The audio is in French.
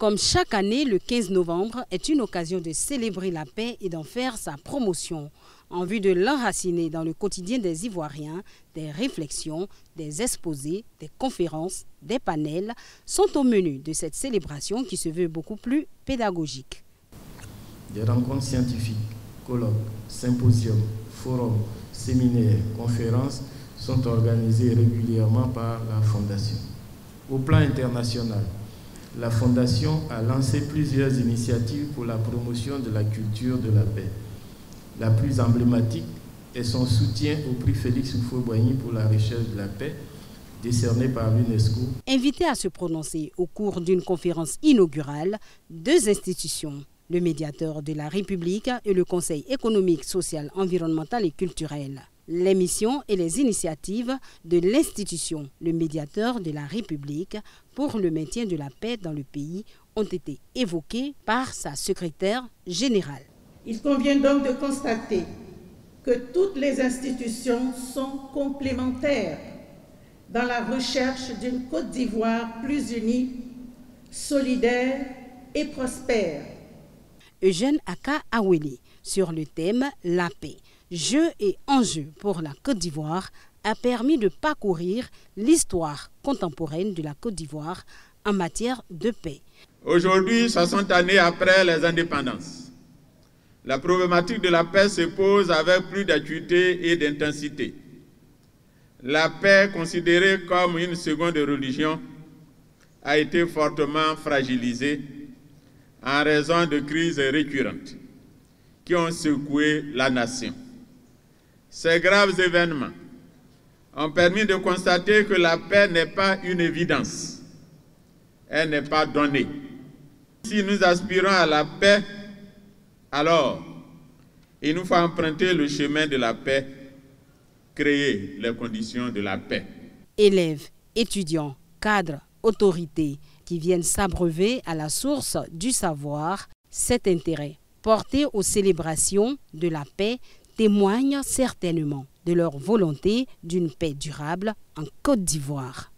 Comme chaque année, le 15 novembre est une occasion de célébrer la paix et d'en faire sa promotion, en vue de l'enraciner dans le quotidien des Ivoiriens. Des réflexions, des exposés, des conférences, des panels sont au menu de cette célébration qui se veut beaucoup plus pédagogique. Des rencontres scientifiques, colloques, symposiums, forums, séminaires, conférences sont organisées régulièrement par la Fondation. Au plan international, la Fondation a lancé plusieurs initiatives pour la promotion de la culture de la paix. La plus emblématique est son soutien au prix Félix Houphouët-Boigny pour la recherche de la paix, décerné par l'UNESCO. Invités à se prononcer au cours d'une conférence inaugurale, deux institutions, le médiateur de la République et le Conseil économique, social, environnemental et culturel. Les missions et les initiatives de l'institution, le médiateur de la République, pour le maintien de la paix dans le pays ont été évoquées par sa secrétaire générale. Il convient donc de constater que toutes les institutions sont complémentaires dans la recherche d'une Côte d'Ivoire plus unie, solidaire et prospère. Eugène Aka Aweli sur le thème « La paix, jeux et enjeux pour la Côte d'Ivoire » a permis de parcourir l'histoire contemporaine de la Côte d'Ivoire en matière de paix. Aujourd'hui, 60 années après les indépendances, la problématique de la paix se pose avec plus d'acuité et d'intensité. La paix, considérée comme une seconde religion, a été fortement fragilisée en raison de crises récurrentes qui ont secoué la nation. Ces graves événements ont permis de constater que la paix n'est pas une évidence. Elle n'est pas donnée. Si nous aspirons à la paix, alors, il nous faut emprunter le chemin de la paix, créer les conditions de la paix. Élèves, étudiants, cadres, autorités qui viennent s'abreuver à la source du savoir, cet intérêt porté aux célébrations de la paix témoigne certainement de leur volonté d'une paix durable en Côte d'Ivoire.